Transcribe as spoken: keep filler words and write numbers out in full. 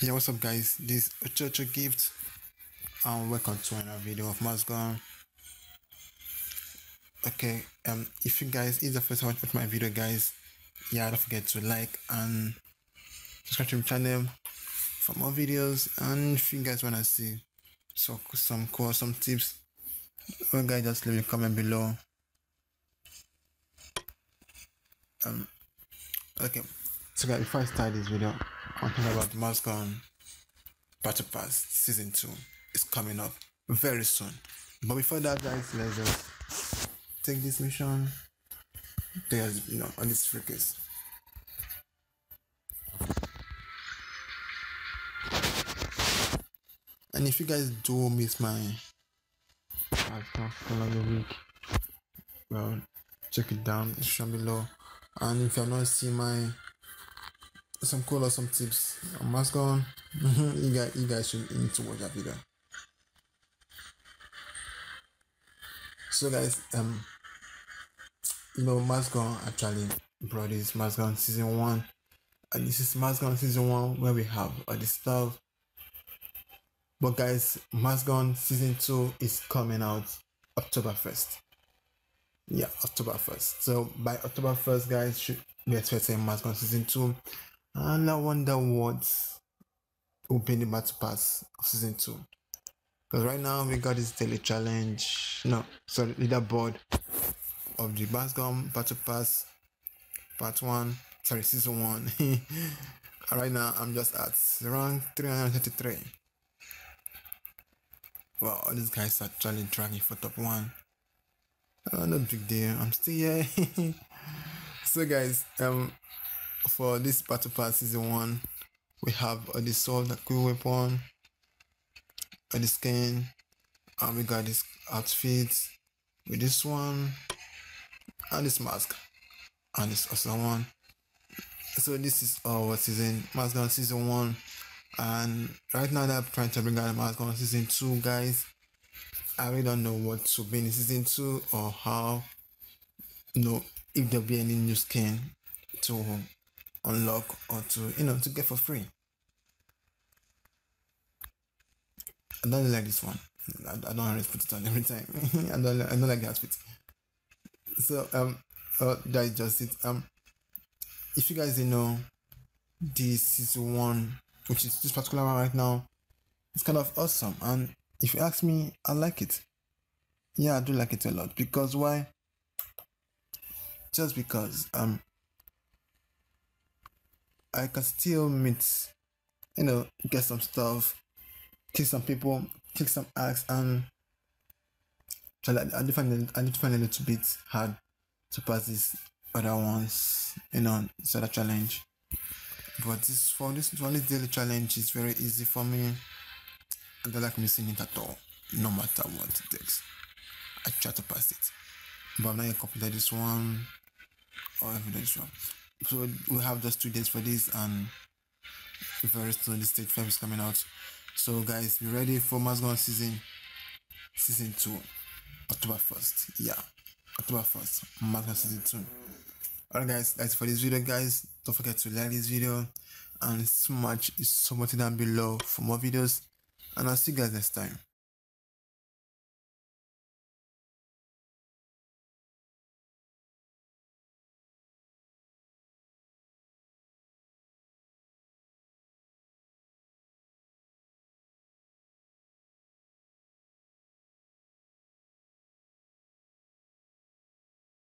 Yeah, what's up guys, this is Ochoochogift and welcome to another video of MaskGun. Okay, um if you guys is the first time watching my video guys, yeah, don't forget to like and subscribe to my channel for more videos. And if you guys wanna see so some cool some tips, well guys, just leave a comment below. Um okay, so guys, before I start this video, I'm talking about MaskGun Battle Pass Season two. It's coming up very soon. But before that guys, let's just take this mission. There's you know on this freakers. And if you guys do miss my task along the week, well check it down, it's shown below. And if you have not seen my some cool or some tips on MaskGun, you guys you guys should need to watch that video. So guys, um you know MaskGun actually brought this MaskGun season one, and this is MaskGun season one where we have all this stuff. But guys, MaskGun season two is coming out October first. Yeah, October first. So by October first guys, should be expecting MaskGun season two. And I wonder what will be the battle pass of season two, because right now we got this daily challenge, no sorry leaderboard of the MaskGun battle pass part one, sorry season one. Right now I'm just at rank three hundred thirty-three. Well, all these guys are actually dragging for top one. Oh, no big deal, I'm still here. So guys, um for this battle pass season one, we have uh, the sword, the cool weapon, uh, the skin, and we got this outfit with this one, and this mask, and this other one. So this is our season, MaskGun season one, and right now they're trying to bring out MaskGun season two, guys. I really don't know what to be in season two or how, you know, if there'll be any new skin to unlock or to you know to get for free. I don't like this one. I, I don't always put it on every time. I don't I don't like the outfit. So um uh, that is just it. Um if you guys didn't know, this season one, which is this particular one right now, it's kind of awesome, and if you ask me, I like it. Yeah, I do like it a lot. Because why? Just because um I can still meet, you know, get some stuff, kill some people, kick some axe, and try. I do find it, I do find it a little bit hard to pass these other ones, you know, this other challenge. But this for this for this daily challenge is very easy for me, and I like missing it at all, no matter what it takes. I try to pass it, but I'm not gonna complete this one or even this one. So we have just two days for this, and very soon the stage five is coming out. So guys, be ready for MaskGun season season two, October first. Yeah, October first, MaskGun season two. Alright guys, that's for this video guys. Don't forget to like this video and smash so much down below for more videos, and I'll see you guys next time.